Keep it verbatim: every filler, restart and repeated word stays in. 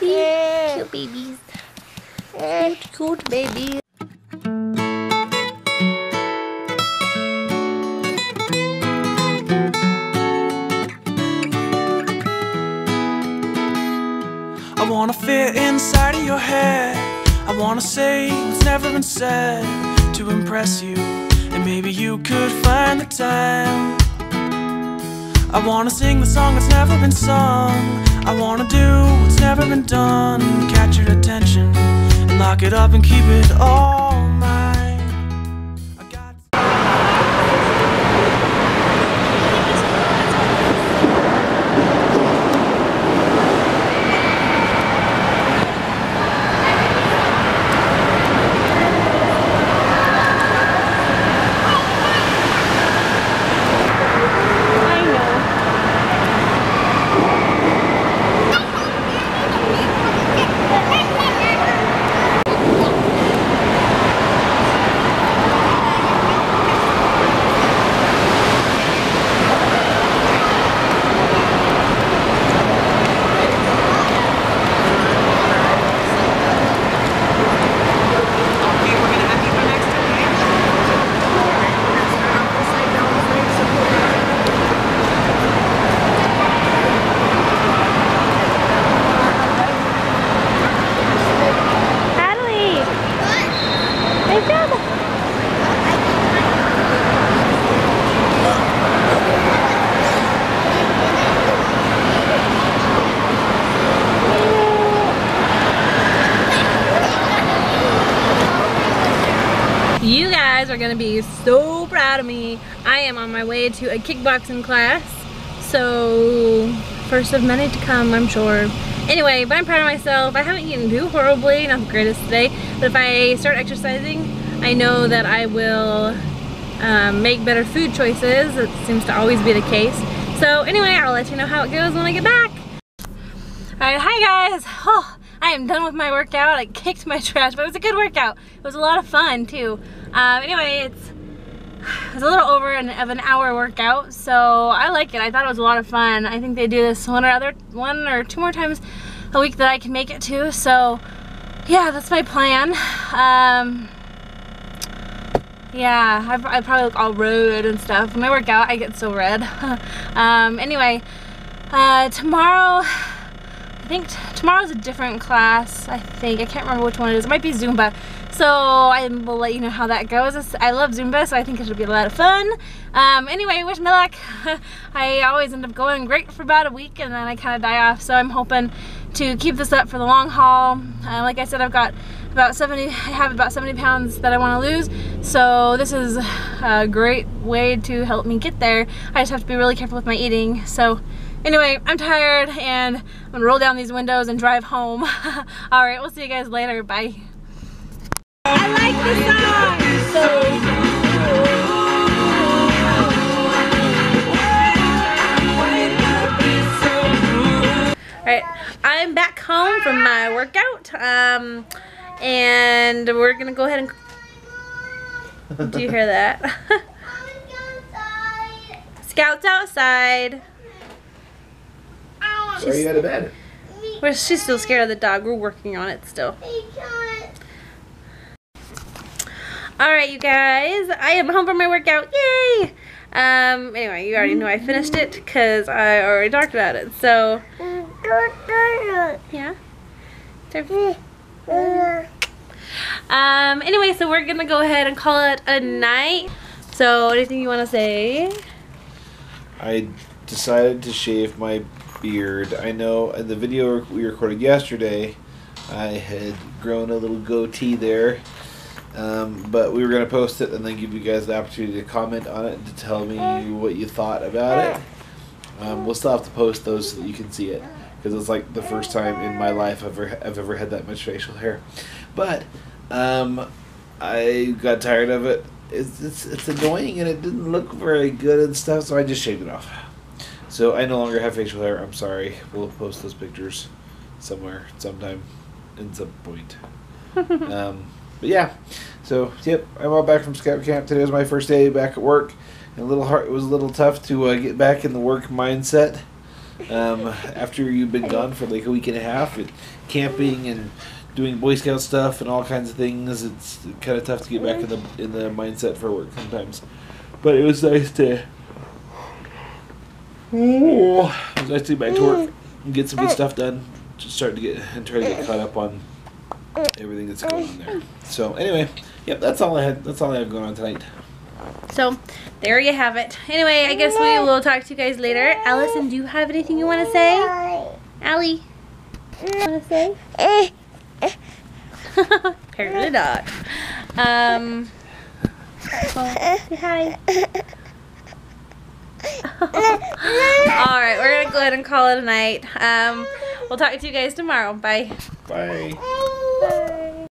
See? Yeah. Cute babies. Yeah. Cute, cute babies. I wanna fit inside of your head. I wanna say what's never been said to impress you, and maybe you could find the time. I wanna sing the song that's never been sung. I wanna do what's never been done. Catch your attention and lock it up and keep it all mine. I got are gonna be so proud of me. I am on my way to a kickboxing class, so first of many to come, I'm sure. Anyway, but I'm proud of myself. I haven't eaten too horribly, not the greatest today, but if I start exercising, I know that I will um, make better food choices. It seems to always be the case. So anyway, I'll let you know how it goes when I get back. Alright, hi guys. Oh, I am done with my workout. I kicked my trash, but it was a good workout. It was a lot of fun too. Um, anyway, it's, it's a little over an, of an hour workout, so I like it. I thought it was a lot of fun. I think they do this one or other, one or two more times a week that I can make it to. So yeah, that's my plan. Um, yeah, I, I probably look all red and stuff. When I work out, I get so red. um, anyway, uh, tomorrow. I think tomorrow's a different class, I think. I can't remember which one it is. It might be Zumba. So I will let you know how that goes. I love Zumba, so I think it should be a lot of fun. Um, anyway, wish me luck. I always end up going great for about a week, and then I kind of die off. So I'm hoping to keep this up for the long haul. Uh, like I said, I've got about seventy, I have about seventy pounds that I want to lose. So this is a great way to help me get there. I just have to be really careful with my eating. So. Anyway, I'm tired and I'm gonna roll down these windows and drive home. Alright, we'll see you guys later. Bye. I like this song! It's so cool. Alright, I'm back home from my workout. Um, and we're gonna go ahead and. Do you hear that? Scout's outside. She's, Are you out of bed? Well, she's still scared of the dog. We're working on it still. Alright, you guys. I am home from my workout. Yay! Um, anyway, you already know I finished it because I already talked about it. So, yeah. Um, anyway, so we're going to go ahead and call it a night. So, anything you want to say? I decided to shave my beard. I know in the video we recorded yesterday, I had grown a little goatee there, um, but we were going to post it and then give you guys the opportunity to comment on it and to tell me what you thought about it. Um, we'll still have to post those so that you can see it, because it's like the first time in my life I've ever, I've ever had that much facial hair. But um, I got tired of it. It's, it's, it's annoying and it didn't look very good and stuff, so I just shaved it off. So I no longer have facial hair, I'm sorry. We'll post those pictures somewhere, sometime, in some point. um, but yeah, so yep, I'm all back from Scout Camp. Today was my first day back at work. And a little hard, it was a little tough to uh, get back in the work mindset. um, after you've been gone for like a week and a half, it, camping and doing Boy Scout stuff and all kinds of things, it's kind of tough to get back in the in the mindset for work sometimes. But it was nice to, oh, it was nice to get back to work and get some good stuff done. Just start to get and try to get caught up on everything that's going on there. So anyway, yep, that's all I had. That's all I have going on tonight. So there you have it. Anyway, I guess we will talk to you guys later. Allison, do you have anything you want to say? Allie, you want to say? Apparently not. Um, well, say hi. Alright, we're going to go ahead and call it a night. Um, we'll talk to you guys tomorrow. Bye. Bye. Bye.